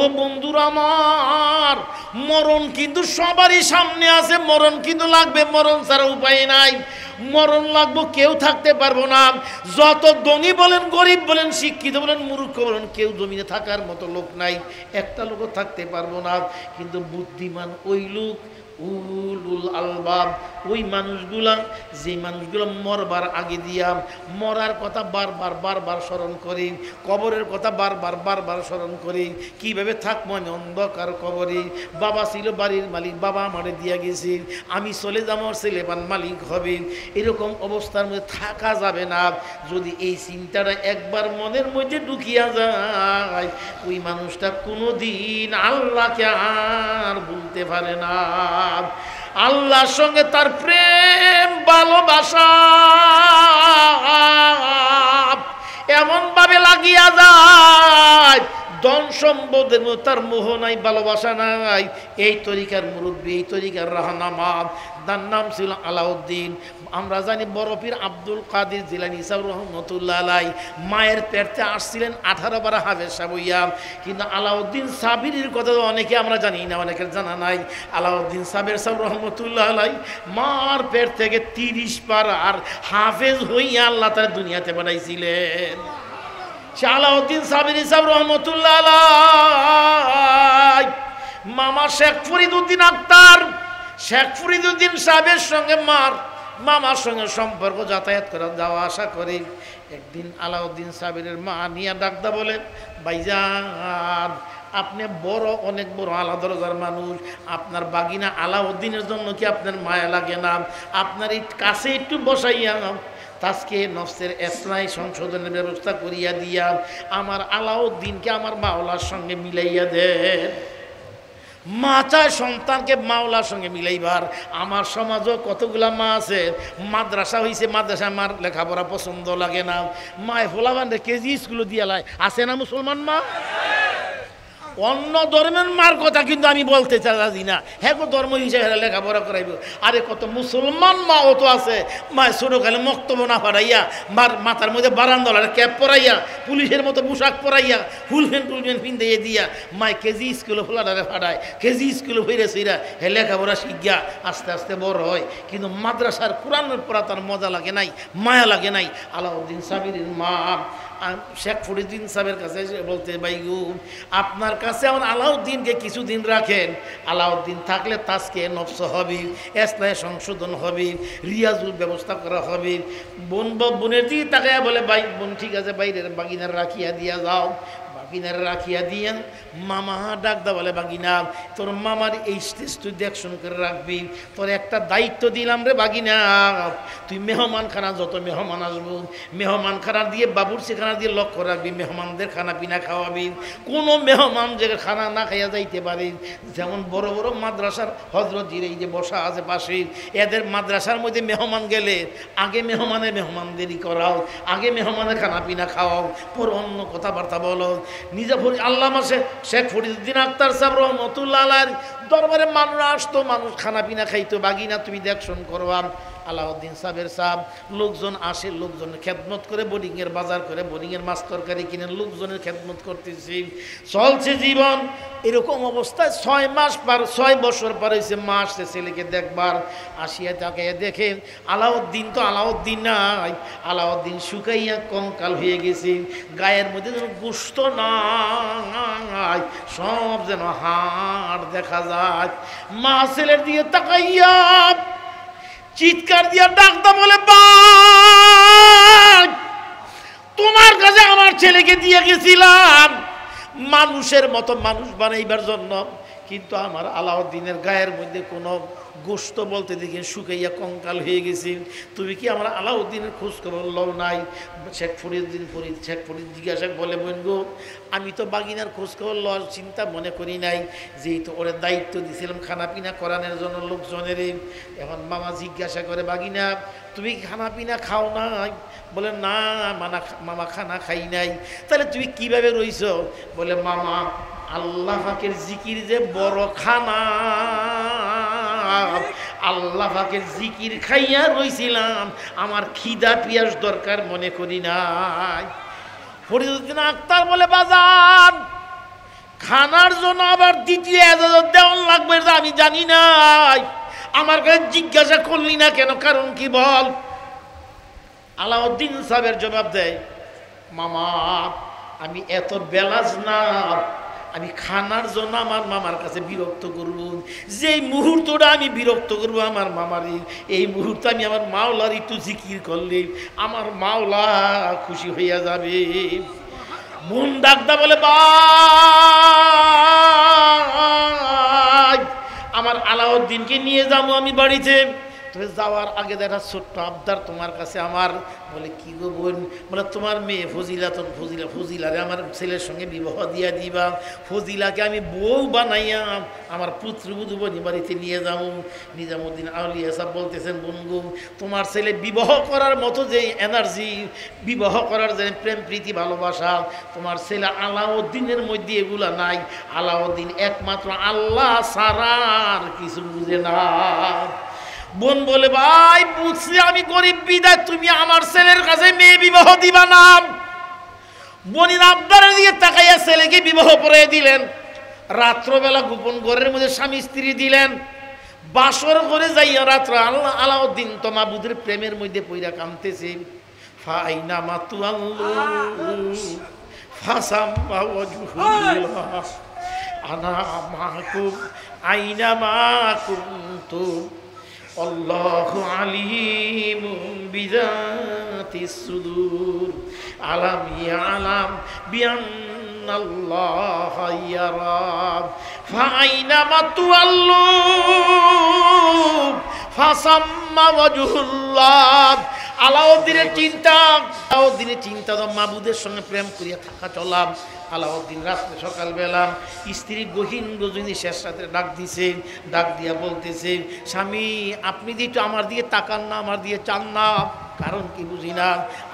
ও বন্ধুরা আমার মরণ কিন্তু সবারই সামনে আছে, মরণ কিন্তু লাগবে, মরণ ছাড়া উপায় নাই, মরণ লাগবে, কেউ থাকতে পারবো না। যত ধনী বলেন, গরিব বলেন, শিক্ষিত বলেন, মূর্খ বলেন, কেউ জমিনে থাকার মতো লোক নাই, একটা লোকও থাকতে পারবো না। কিন্তু বুদ্ধিমান ওই লোক, উলুল আলবাব, ওই মানুষগুলা যে মানুষগুলো মরবার আগে দিয়া মরার কথা বারবার বারবার স্মরণ করে, কবরের কথা বারবার বারবার স্মরণ করে। কীভাবে থাকবো আমি অন্ধকার কবরে? বাবা ছিল বাড়ির মালিক, বাবা আমারে দিয়া গেছে, আমি চলে যাবো, ছেলেবান মালিক হবে। এরকম অবস্থার মধ্যে থাকা যাবে না। যদি এই চিন্তাটা একবার মনের মধ্যে ঢুকিয়া যায়, ওই মানুষটা কোনোদিন আল্লাহকে আর বলতে পারে না। আল্লাহর সঙ্গে তার প্রেম ভালোবাসা এমন ভাবে লাগিয়া যায়, ধন সম্পদের মধ্যে তার মোহ নাই, ভালোবাসা নাই। এই তরিকার মুরব্বী, এই তরিকার রাহনামা, তার নাম ছিল আলাউদ্দিন। আমরা জানি বড় পীর আব্দুল কাদের জিলানি সাহেব রহমতুল্লাহ আলাইহি মায়ের পেটে আসছিলেন 18 বার হাফেজ সাবইয়া। কিন্তু আলাউদ্দিন সাবিরের কথা অনেকে আমরা জানি না, অনেকের জানা নাই। আলাউদ্দিন সাবির সাহেব রহমতুল্লাহ আলাইহি মার পেট থেকে 30 বার আর হাফেজ হইয়া আল্লাহ তাআলা দুনিয়াতে বানাইছিলেন। আলাউদ্দিন সাবির সাহেব রহমতুল্লাহ আলাইহি মামা শেখ ফরিদুদ্দিন আখতার, শেখ ফরিদুদ্দিন সাহেবের সঙ্গে মামার সঙ্গে সম্পর্ক, যাতায়াত করে যাওয়া আসা করে। একদিন আলাউদ্দিন সাবিরের মা নিয়া ডাকদা বলেন, ভাইজান আপনি বড় অনেক বড় আলাদা দরজার মানুষ, আপনার বাগিনা আলাউদ্দিনের জন্য কি আপনার মায়া লাগে না? আপনার এই কাছে একটু বসাইয়া তাজকে নফসের এসরাই সংশোধনের ব্যবস্থা করিয়া দিয়া আমার আলাউদ্দিনকে আমার মাওলার সঙ্গে মিলাইয়া দেন। মা চায় সন্তানকে মাওলার সঙ্গে মিলাইবার। আমার সমাজও কতগুলা মা আছে, মাদ্রাসা হয়েছে, মাদ্রাসায় মার লেখাপড়া পছন্দ লাগে না, মায় হোলাবানরে কেজি স্কুলে দিয়া লায়। আছে না মুসলমান মা? অন্য ধর্মের মার কথা কিন্তু আমি বলতে চাই না, হ্যাঁ ধর্ম হিসেবে লেখাপড়া করাইব। আরে কত মুসলমান মা অত আছে, মায়ের ছোটোকালে মক্তব্য না পড়াইয়া, মার মাথার মধ্যে বারান্দালার ক্যাপ পরাইয়া, পুলিশের মতো পোশাক পরাইয়া, ফুলফেন টুলফেন পিন্ধাইয়া দিয়া মায় কেজি স্কুলে ফোলাডারে ফাটায়, কেজি স্কুলে ফিরে সিরা হে লেখাপড়া শিক্ষা আস্তে আস্তে বড় হয়। কিন্তু মাদ্রাসার কোরআনের পড়া তার মজা লাগে নাই, মায়া লাগে নাই। আলাউদ্দিন সাবিরের মা শেখ ফরিদুদ্দিন সাহেবের কাছে বলতে, ভাইগু আপনার কাছে আমার আলাউদ্দিনকে কিছুদিন রাখেন, আলাউদ্দিন থাকলে তাজকে নফস হবে, এসলায় সংশোধন হবে, রিয়াজুর ব্যবস্থা করা হবে। বোন বা বোনের দিকে তাকে বলে, ভাই বোন ঠিক আছে, বাইরের বাগিনার রাখিয়া দিয়া যাও। বাগিনার রাখিয়া দিয়া মামা ডাক দা বলে, বাগিনা তোর মামার এই স্টেজ তুই দেখশন করে রাখবি, তোর একটা দায়িত্ব দিলাম রে বাগিনা, তুই মেহমানখানা যত মেহমান আসবো মেহমানখানা দিয়ে বাবুরচিখানা দিয়ে লক্ষ্য রাখবি, মেহমানদের খানা পিনা খাওয়াবি, কোনো মেহমান যে খানা না খাইয়া যাইতে পারে। যেমন বড় বড় মাদ্রাসার হজরতজির এই যে বসা আছে পাশে, এদের মাদ্রাসার মধ্যে মেহমান গেলে আগে মেহমানদেরই করাও, আগে মেহমানের খানা পিনা খাওয়াও, পর অন্য কথাবার্তা বলো। নিজে আল্লামা শেখ ফরিদুদ্দিন আখতার সাহেব রহমতুল্লাহ আলাইহির দরবারে মানুষ আসতো, মানুষ খানা পিনা খাইতো, বাগিনা তুমি দেখশন করবা। আলাউদ্দিন সাবের সাহেব লোকজন আসে, লোকজনের খেদমত করে, বোর্ডিংয়ের বাজার করে, বোর্ডিংয়ের মাছ তরকারি কিনে লোকজনের খেদমত করতেছি, চলছে জীবন। এরকম অবস্থায় 6 মাস পার, 6 বছর পার হয়েছে। মা আসছে ছেলেকে দেখবার, আসিয়া তাকে দেখে আলাউদ্দিন তো আলাউদ্দিন নাই, আলাউদ্দিন শুকাইয়া কঙ্কাল হয়ে গেছে, গায়ের মধ্যে যেন গোস্ত নাই, সব যেন হাড় দেখা যায়। মা ছেলের দিকে তাকাইয়া চিৎকার দিয়া ডাকতে বলে, বাপ তোমার কাছে আমার ছেলেকে দিয়ে গেছিলাম মানুষের মতো মানুষ বানাইবার জন্য, কিন্তু আমার আলাউদ্দিনের গায়ের মধ্যে কোনো গোস্ত বলতে দেখি শুকাইয়া কঙ্কাল হয়ে গেছি, তুমি কি আমার আলাউদ্দিনের খোঁজখবর লও নাই? শেখ ফরিদ জিজ্ঞাসা বলে, বোন গো আমি তো বাগিনার খোঁজখবর লওয়ার চিন্তা মনে করি নাই, যেহেতু ওরা দায়িত্ব দিয়েছিলাম খানা পিনা করানোর জন্য লোকজনের। এখন মামা জিজ্ঞাসা করে, বাগিনা তুমি খানা পিনা খাও নাই? বলে, না মামা খানা খাই নাই। তাহলে তুমি কিভাবে রইছ? বলে, মামা আল্লাহ পাকের জিকির যে বড় খানা, আল্লাহ পাকের জিকির খাইয়া রইছিলাম, আমার খিদা পিয়াস দরকার মনে করি নাই। ফরিদুদ্দিন আখতার বলে, বাজান খানার জন্য আবার দ্বিতীয় ইজাজত দেওয়ার লাগবে না, আমি জানি না। আমার কাছে জিজ্ঞাসা করলি না কেন, কারণ কি বল? আলাউদ্দিন সাহেবের জবাব দেয়, মামা আমি এত বেলাজ না, আমি খানার জন্য আমার মামার কাছে বিরক্ত করব। যেই মুহূর্তটা আমি বিরক্ত করব আমার মামারি, এই মুহূর্তে আমি আমার মাওলার একটু জিকির করলে আমার মাওলা খুশি হইয়া যাবে। মন ডাকদা বলে, ভাই আমার আলাউদ্দিনকে নিয়ে যাবো আমি বাড়িতে, তবে যাওয়ার আগে দেখা ছোট্ট আবদার তোমার কাছে আমার। বলে কি গো বোন? বলে তোমার মেয়ে ফজিলা, তো ফজিলারে আমার ছেলের সঙ্গে বিবাহ দিয়া দিবা, ফজিলাকে আমি বউ বানাইয়া আমার পুত্রবধূ বাড়িতে নিয়ে যাব। নিজামুদ্দিন আউলিয়া সাহেব বলতেছেন, বন্ধু তোমার ছেলে বিবাহ করার মতো যে এনার্জি, বিবাহ করার যে প্রেম প্রীতি ভালোবাসা তোমার ছেলে আলাউদ্দিনের মধ্যে এগুলা নাই। আলাউদ্দিন একমাত্র আল্লাহ ছাড়া আর কিছু বুঝে না। বোন বলে, ভাই বুঝছি আমি গরিব বিদায় তুমি আমার ছেলের কাছে মেয়ে বিবাহ দিবা না। বোনের আবদারের দিকে তাকাইয়া ছেলেকে বিবাহ করে দিলেন। রাত্রবেলা গোপন ঘরের মধ্যে স্বামী স্ত্রী দিলেন। বাসর ঘরে যাইয়া রাত্র আলাউদ্দিন তো মাবুদের প্রেমের মধ্যে পইরা কাঁদতেছে। ফাইনা মাতু আনা মাকুম আইনা মাকুম তো আল্লাহু আলিমুম বিযাতিস সুদূর আলাম ইয়ালাম বিআন্নাল্লাহা ইয়ারা ফাআইনামা তুআল্লু ফাসাম্মা ওয়াজহুল্লাহ। আলাউদ্দিনের চিন্তা, আলাউদ্দিনের চিন্তা তো মাবুদের সঙ্গে প্রেম করিয়া থাকা চলাম। আলাউদ্দিন রাত্রে সকালবেলা স্ত্রী গহীন গজনী শেষ রাতে ডাক দিছে, ডাক দিয়া বলতেছে, স্বামী আপনি যে একটু আমার দিকে তাকান না, আমার দিকে চান না, কারণ কি বুঝি না।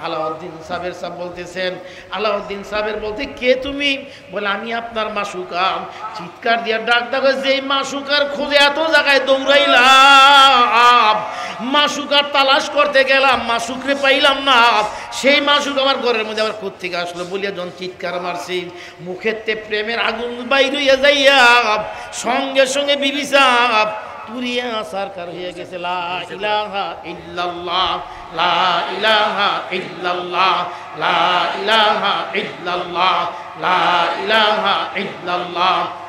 আলাউদ্দিন সাবের সাহেব বলতেছেন, আলাউদ্দিন সাবের বলতে কে তুমি? বলে আমি আপনার মাসুকাম। চিৎকার দিয়া ডাক দেখো, যেই মাসুকার খোঁজে এত জায়গায় দৌড়াইলাম, মাসুকার তালাশ করতে গেলাম, মাসুকরে পাইলাম না, সেই মাসুক আমার ঘরের মধ্যে আবার কোত্থেকে আসলো বলিয়া যখন চিৎকার মারছি, মুখেতে প্রেমের আগুন বাইর হইয়া যাইয়া সঙ্গে সঙ্গে বিবি সাহেব তুরিয়া সরকার হয়ে গেছে। লা ইলাহা ইল্লাল্লাহ, লা ইলাহা ইল্লাল্লাহ, লা ইলাহা ইল্লাল্লাহ, লা ইলাহা ইল্লাল্লাহ।